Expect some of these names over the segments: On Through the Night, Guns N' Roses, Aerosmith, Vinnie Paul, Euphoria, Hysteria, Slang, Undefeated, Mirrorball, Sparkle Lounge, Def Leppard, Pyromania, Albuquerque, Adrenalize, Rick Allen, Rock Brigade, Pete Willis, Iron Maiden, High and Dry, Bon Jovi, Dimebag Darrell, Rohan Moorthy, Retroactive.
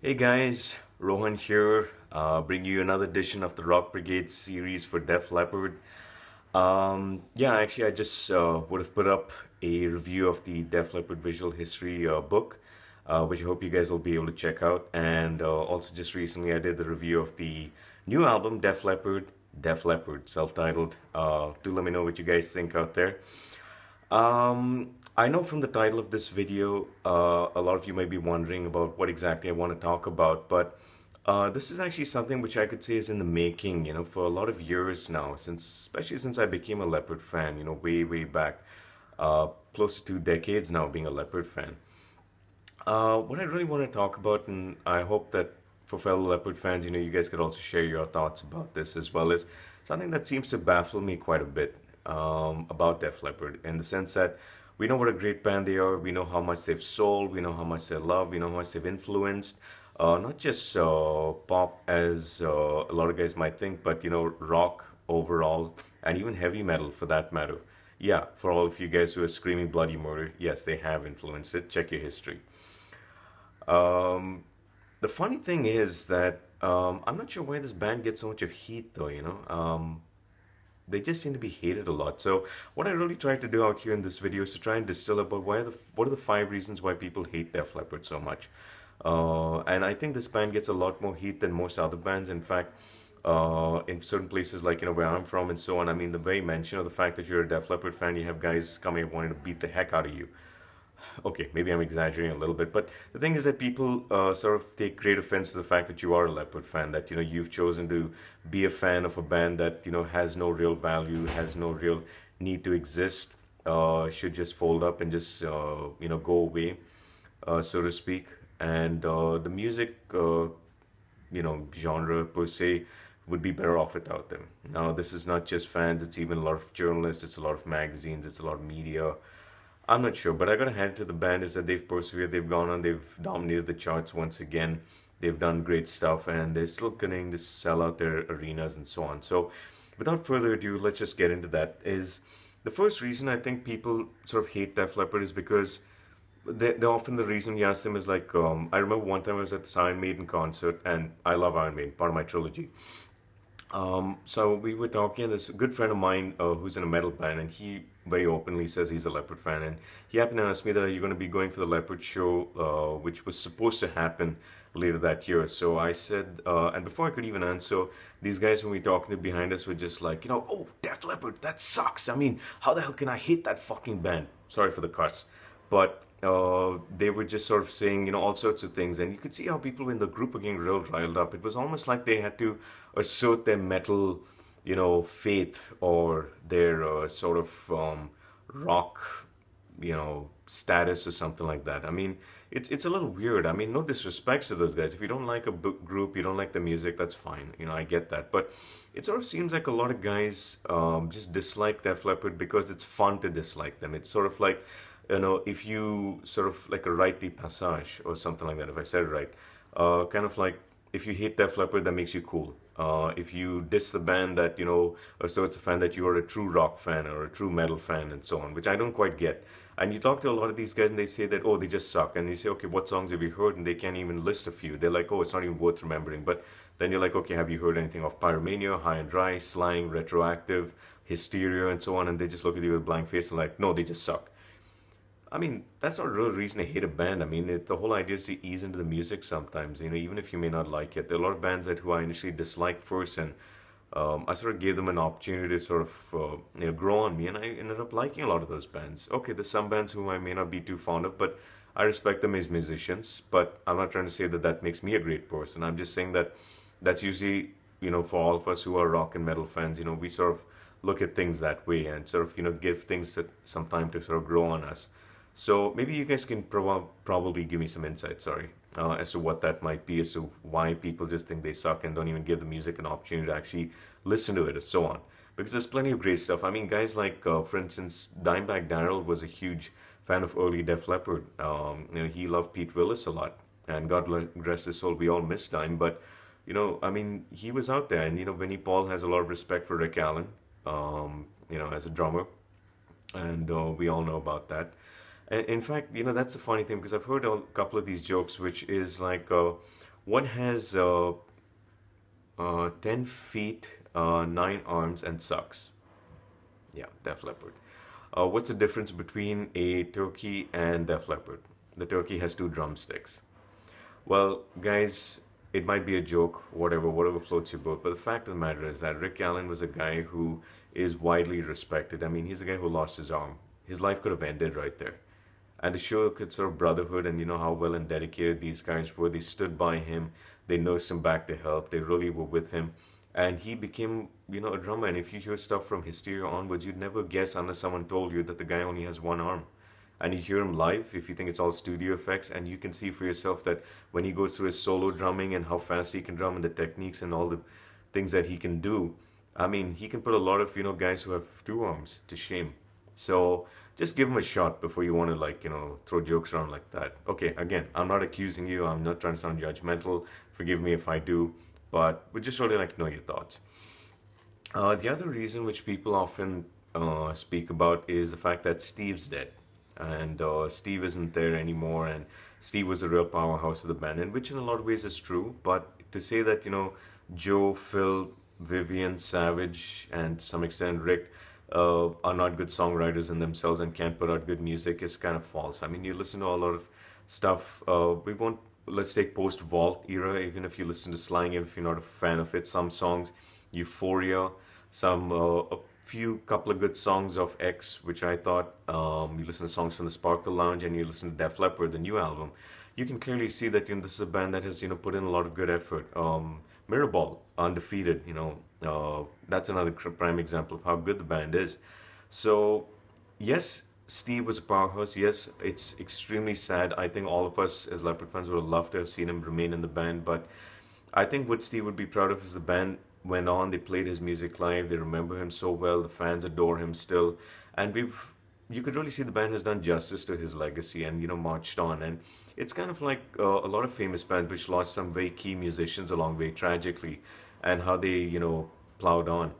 Hey guys, Rohan here, bring you another edition of the Rock Brigade series for Def Leppard. I just would have put up a review of the Def Leppard Visual History book, which I hope you guys will be able to check out. And also just recently I did the review of the new album, Def Leppard, self-titled. Do let me know what you guys think out there. I know from the title of this video, a lot of you may be wondering about what exactly I want to talk about, but this is actually something which I could say is in the making, you know, for a lot of years now, especially since I became a Leppard fan, you know, way back, close to 2 decades now being a Leppard fan. What I really want to talk about, and I hope that for fellow Leppard fans, you know, you guys could also share your thoughts about this as well, is something that seems to baffle me quite a bit about Def Leppard, in the sense that we know what a great band they are, we know how much they've sold, we know how much they love, we know how much they've influenced, not just pop as a lot of guys might think, but you know, rock overall, and even heavy metal for that matter. Yeah, for all of you guys who are screaming bloody murder, yes, they have influenced it, check your history. The funny thing is that, I'm not sure why this band gets so much of heat though, you know. They just seem to be hated a lot. So what I really tried to do out here in this video is to try and distill about what are the 5 reasons why people hate Def Leppard so much. And I think this band gets a lot more heat than most other bands. In fact, in certain places like, you know, where I'm from and so on, I mean, the very mention of the fact that you're a Def Leppard fan, you have guys coming and wanting to beat the heck out of you. Okay, maybe I'm exaggerating a little bit, but the thing is that people sort of take great offense to the fact that you are a Leppard fan, that, you know, you've chosen to be a fan of a band that, you know, has no real value, has no real need to exist, should just fold up and just, you know, go away, so to speak. And the music, you know, genre per se would be better off without them. Now, this is not just fans, it's even a lot of journalists, it's a lot of magazines, it's a lot of media. I'm not sure, but I gotta hand it to the band is that they've persevered, they've gone on, they've dominated the charts once again, they've done great stuff, and they're still continuing to sell out their arenas and so on. So without further ado, let's just get into that. Is the first reason I think people sort of hate Def Leppard is because they're often the reason you ask them is like, I remember one time I was at this Iron Maiden concert, and I love Iron Maiden, part of my trilogy. So we were talking, this good friend of mine who's in a metal band, and he very openly says he's a Leppard fan, and he happened to ask me that, are you going to be going for the Leppard show, which was supposed to happen later that year? So I said, and before I could even answer, these guys who we were talking to behind us were just like, you know, oh, Def Leppard, that sucks, I mean, how the hell can I hate that fucking band? Sorry for the cuss, but they were just sort of saying, you know, all sorts of things, and you could see how people in the group were getting real riled up. It was almost like they had to assert their metal, you know, faith, or their sort of rock, you know, status or something like that. I mean, it's a little weird. I mean, no disrespects to those guys. If you don't like a group, you don't like the music, that's fine. You know, I get that. But it sort of seems like a lot of guys just dislike Def Leppard because it's fun to dislike them. It's sort of like, you know, if you sort of like a rite de passage or something like that, if I said it right, kind of like if you hate Def Leppard, that makes you cool. If you diss the band that, you know, asserts the fan that you are a true rock fan or a true metal fan and so on, which I don't quite get. And you talk to a lot of these guys and they say that, oh, they just suck. And you say, okay, what songs have you heard? And they can't even list a few. They're like, oh, it's not even worth remembering. But then you're like, okay, have you heard anything of Pyromania, High and Dry, Slang, Retroactive, Hysteria, and so on? And they just look at you with a blank face and like, no, they just suck. I mean, that's not a real reason to hate a band. I mean, the whole idea is to ease into the music sometimes, you know, even if you may not like it. There are a lot of bands that who I initially disliked first, and I sort of gave them an opportunity to sort of you know, grow on me, and I ended up liking a lot of those bands. Okay, there's some bands whom I may not be too fond of, but I respect them as musicians, but I'm not trying to say that that makes me a great person. I'm just saying that that's usually, you know, for all of us who are rock and metal fans, you know, we sort of look at things that way and sort of, you know, give things some time to sort of grow on us. So maybe you guys can probably give me some insight, sorry, as to what that might be, as to why people just think they suck and don't even give the music an opportunity to actually listen to it and so on. Because there's plenty of great stuff. I mean, guys like, for instance, Dimebag Darrell was a huge fan of early Def Leppard. You know, he loved Pete Willis a lot. And God rest his soul, we all miss Dime. But, you know, I mean, he was out there. And, you know, Vinnie Paul has a lot of respect for Rick Allen, you know, as a drummer. And we all know about that. In fact, you know, that's the funny thing, because I've heard a couple of these jokes, which is like, One has 10 feet, 9 arms, and sucks. Yeah, Def Leppard. What's the difference between a turkey and Def Leppard? The turkey has 2 drumsticks. Well, guys, it might be a joke, whatever floats your boat, but the fact of the matter is that Rick Allen was a guy who is widely respected. I mean, he's a guy who lost his arm. His life could have ended right there. And to show the sort of brotherhood and, you know, how well and dedicated these guys were, they stood by him, they nursed him back to help, they really were with him. And he became, you know, a drummer. And if you hear stuff from Hysteria onwards, you'd never guess unless someone told you that the guy only has 1 arm. And you hear him live, if you think it's all studio effects, and you can see for yourself that when he goes through his solo drumming and how fast he can drum and the techniques and all the things that he can do, I mean, he can put a lot of, you know, guys who have 2 arms to shame. So just give him a shot before you want to, like, you know, throw jokes around like that. Okay, again, I'm not accusing you, I'm not trying to sound judgmental, forgive me if I do, but we'd just really like to know your thoughts. The other reason which people often speak about is the fact that Steve's dead. And Steve isn't there anymore, and Steve was the real powerhouse of the band, and which in a lot of ways is true. But to say that, you know, Joe, Phil, Vivian, Savage, and to some extent Rick are not good songwriters in themselves and can't put out good music is kind of false. I mean, you listen to a lot of stuff. We won't, let's take post-Vault era, even if you listen to Slang, if you're not a fan of it, some songs, Euphoria, some couple of good songs of X, which I thought, you listen to songs from the Sparkle Lounge, and you listen to Def Leppard, the new album, you can clearly see that, you know, this is a band that has, you know, put in a lot of good effort. Mirrorball, Undefeated, you know, that's another prime example of how good the band is. So yes, Steve was a powerhouse. Yes, it's extremely sad. I think all of us as Leppard fans would have loved to have seen him remain in the band, but I think what Steve would be proud of is the band went on, they played his music live, they remember him so well, the fans adore him still, and you could really see the band has done justice to his legacy and, you know, marched on. And it's kind of like a lot of famous bands which lost some very key musicians along the way tragically, and how they, you know, plowed on.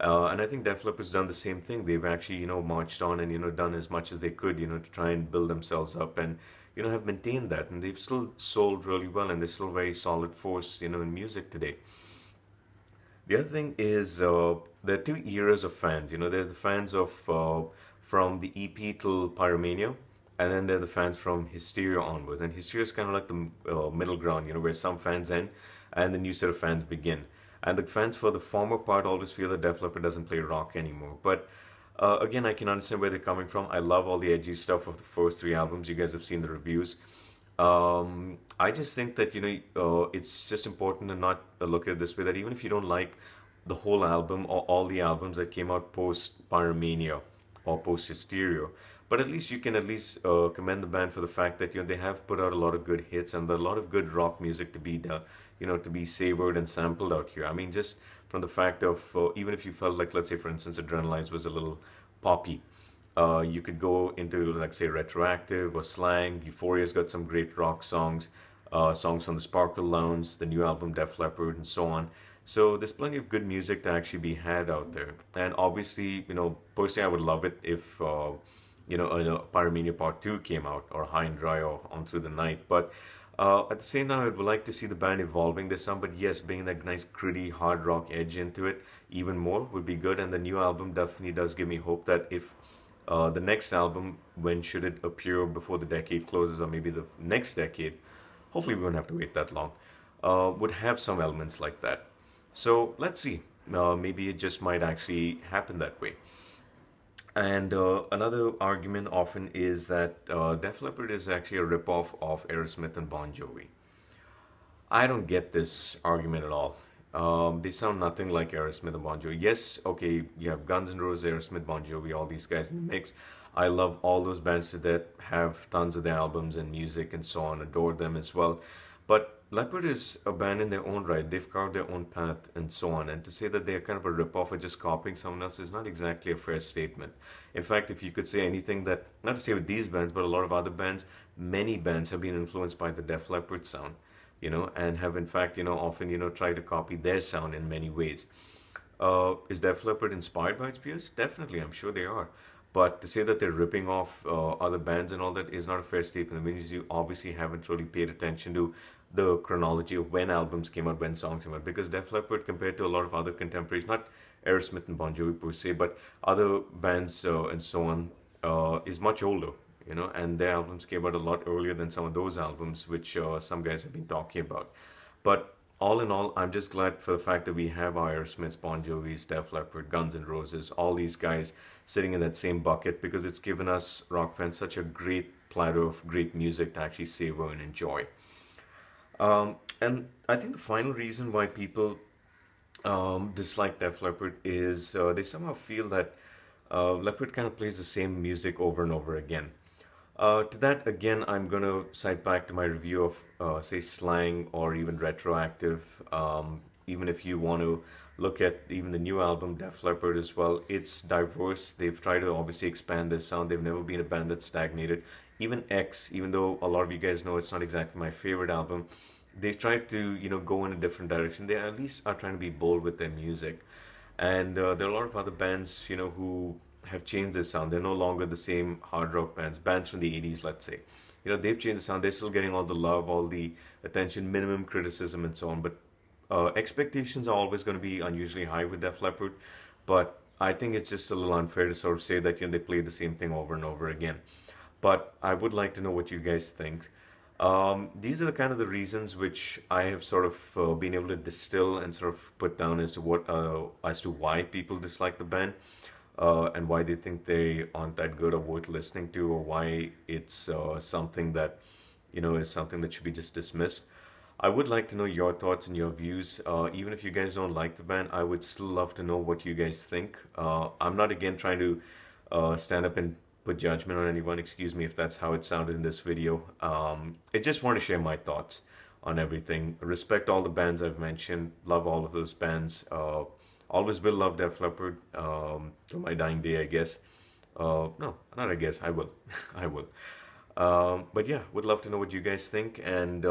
And I think Def Leppard's done the same thing. They've actually, you know, marched on and, you know, done as much as they could, you know, to try and build themselves up and, you know, have maintained that, and they've still sold really well, and they're still a very solid force, you know, in music today. The other thing is there are 2 eras of fans. You know, there's the fans of from the EP till Pyromania, and then there are the fans from Hysteria onwards. And Hysteria is kind of like the middle ground, you know, where some fans end and the new set of fans begin. And the fans for the former part always feel that Def Leppard doesn't play rock anymore. But again, I can understand where they're coming from. I love all the edgy stuff of the first 3 albums. You guys have seen the reviews. I just think that, you know, it's just important to not look at it this way, that even if you don't like the whole album or all the albums that came out post-Pyromania or post-Hysteria, but at least you can commend the band for the fact that, you know, they have put out a lot of good hits and a lot of good rock music to be done, you know, to be savored and sampled out here. I mean, just from the fact of, even if you felt like, let's say for instance, Adrenalize was a little poppy, you could go into, like, say, Retroactive or Slang. Euphoria's got some great rock songs, songs from the Sparkle Lounge, the new album Def Leppard, and so on. So there's plenty of good music to actually be had out there. And obviously, you know, personally, I would love it if, you know, Pyromania Part 2 came out, or High and Dry, or On Through the Night. But at the same time, I would like to see the band evolving this some, but yes, bringing that nice gritty hard rock edge into it even more would be good. And the new album definitely does give me hope that if the next album, when should it appear, before the decade closes, or maybe the next decade, hopefully we won't have to wait that long, would have some elements like that. So let's see, maybe it just might actually happen that way. And another argument often is that Def Leppard is actually a ripoff of Aerosmith and Bon Jovi. I don't get this argument at all. They sound nothing like Aerosmith and Bon Jovi. Yes, okay, you have Guns N' Roses, Aerosmith, Bon Jovi, all these guys in the mix. I love all those bands that have tons of their albums and music and so on, adore them as well. But Leppard is a band in their own right. They've carved their own path and so on. And to say that they're kind of a ripoff or just copying someone else is not exactly a fair statement. In fact, if you could say anything that, not to say with these bands, but a lot of other bands, many bands have been influenced by the Def Leppard sound. You know, and have in fact, you know, often, you know, tried to copy their sound in many ways. Is Def Leppard inspired by its peers? Definitely, I'm sure they are. But to say that they're ripping off other bands and all that is not a fair statement. It means you obviously haven't really paid attention to the chronology of when albums came out, when songs came out, because Def Leppard, compared to a lot of other contemporaries, not Aerosmith and Bon Jovi per se, but other bands and so on, is much older, you know, and their albums came out a lot earlier than some of those albums, which some guys have been talking about. But all in all, I'm just glad for the fact that we have Aerosmith, Bon Jovi, Def Leppard, Guns N' Roses, all these guys sitting in that same bucket, because it's given us rock fans such a great platter of great music to actually savor and enjoy. And I think the final reason why people dislike Def Leppard is they somehow feel that Leppard kind of plays the same music over and over again. To that, again, I'm going to cite back to my review of, say, Slang or even Retroactive. Even if you want to look at even the new album, Def Leppard as well, it's diverse. They've tried to obviously expand their sound. They've never been a band that's stagnated. Even X, even though a lot of you guys know it's not exactly my favorite album, they've tried to, you know, go in a different direction. They at least are trying to be bold with their music. And there are a lot of other bands, you know, who have changed their sound. They're no longer the same hard rock bands from the 80s, let's say. You know, they've changed the sound. They're still getting all the love, all the attention, minimum criticism and so on. But expectations are always going to be unusually high with Def Leppard. But I think it's just a little unfair to sort of say that, you know, they play the same thing over and over again. But I would like to know what you guys think. These are the kind of the reasons which I have sort of been able to distill and sort of put down as to what as to why people dislike the band. And why they think they aren't that good or worth listening to, or why it's something that, you know, is something that should be just dismissed. I would like to know your thoughts and your views. Even if you guys don't like the band, I would still love to know what you guys think. I'm not, again, trying to stand up and put judgment on anyone, excuse me if that's how it sounded in this video. I just want to share my thoughts on everything. Respect all the bands I've mentioned, love all of those bands. Always will love Def Leppard till my dying day, I guess. No, not I guess, I will. I will. But yeah, would love to know what you guys think, and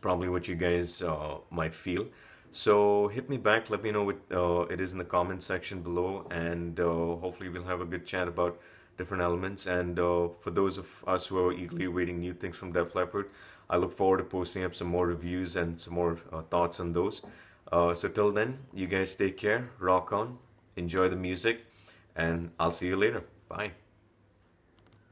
probably what you guys might feel. So hit me back, let me know what it is in the comment section below, and hopefully we'll have a good chat about different elements. And for those of us who are eagerly awaiting new things from Def Leppard, I look forward to posting up some more reviews and some more thoughts on those. So till then, you guys take care, rock on, enjoy the music, and I'll see you later. Bye.